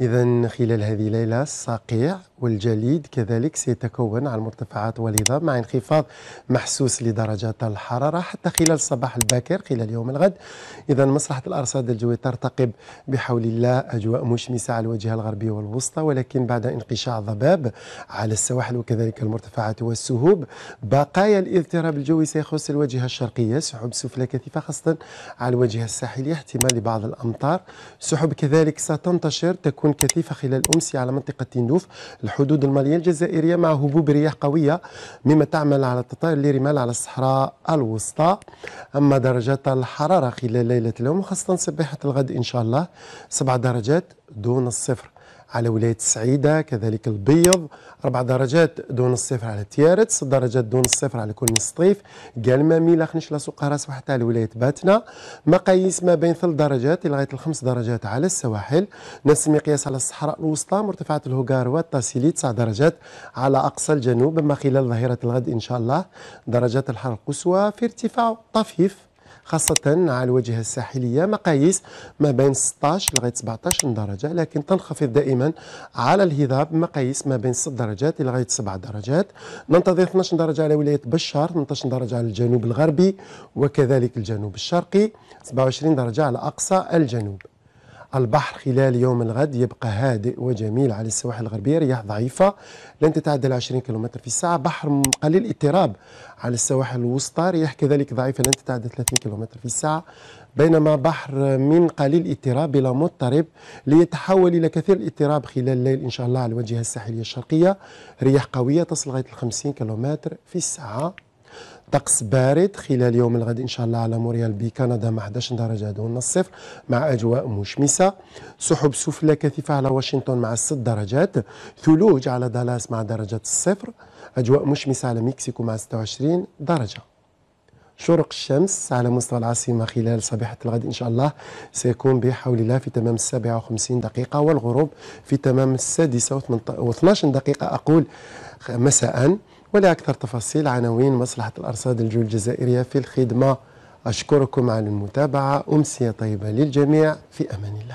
إذا خلال هذه الليلة الصقيع والجليد كذلك سيتكون على المرتفعات والهضاب مع انخفاض محسوس لدرجات الحرارة حتى خلال الصباح الباكر خلال يوم الغد. إذا مصلحة الأرصاد الجوية ترتقب بحول الله أجواء مشمسة على الواجهة الغربية والوسطى، ولكن بعد انقشاع الضباب على السواحل وكذلك المرتفعات والسهوب. بقايا الاضطراب الجوي سيخص الواجهة الشرقية، سحب سفلى كثيفة خاصة على الواجهة الساحلية، احتمال لبعض الأمطار. سحب كذلك ستنتشر تكون كثيفة خلال أمس على منطقة تندوف الحدود المالية الجزائرية مع هبوب رياح قوية، مما تعمل على التطاير لرمال على الصحراء الوسطى. أما درجات الحرارة خلال ليلة اليوم خاصة صباحة الغد إن شاء الله 7 درجات دون الصفر على ولاية السعيدة، كذلك البيض 4 درجات دون الصفر على تيارت، 6 درجات دون الصفر على كل سطيف، قلمامي، لخنشلة، سقراس، وحتى على ولاية باتنا. مقاييس ما بين 3 درجات لغاية 5 درجات على السواحل. نفس المقياس على الصحراء الوسطى، مرتفعات الهوغار والتاسيلي 9 درجات على أقصى الجنوب. أما خلال ظهيرة الغد إن شاء الله درجات الحرارة القصوى في ارتفاع طفيف خاصة على الواجهة الساحلية، مقاييس ما بين 16 لغاية 17 درجة، لكن تنخفض دائما على الهضاب، مقاييس ما بين 6 درجات لغاية 7 درجات، ننتظر 12 درجة على ولاية بشار، 18 درجة على الجنوب الغربي وكذلك الجنوب الشرقي، 27 درجة على أقصى الجنوب. البحر خلال يوم الغد يبقى هادئ وجميل على السواحل الغربية، رياح ضعيفة لن تتعدى 20 كيلومتر في الساعة. بحر قليل الاضطراب على السواحل الوسطى، رياح كذلك ضعيفة لن تتعدى 30 كيلومتر في الساعة. بينما بحر من قليل الاضطراب إلى مضطرب ليتحول إلى كثير الاضطراب خلال الليل إن شاء الله على الواجهة الساحلية الشرقية، رياح قوية تصل لغاية 50 كيلومتر في الساعة. طقس بارد خلال يوم الغد إن شاء الله على موريال بكندا مع 11 درجة دون الصفر مع أجواء مشمسة. سحب سفلى كثيفة على واشنطن مع 6 درجات، ثلوج على دالاس مع درجة الصفر، أجواء مشمسة على مكسيكو مع 26 درجة. شروق الشمس على مستوى العاصمة خلال صباحة الغد إن شاء الله سيكون بحول الله في تمام 57 دقيقة، والغروب في تمام 6:12 أقول مساءً. ولأكثر تفاصيل عناوين مصلحة الأرصاد الجوية الجزائرية في الخدمة. أشكركم على المتابعة، أمسية طيبة للجميع، في أمان الله.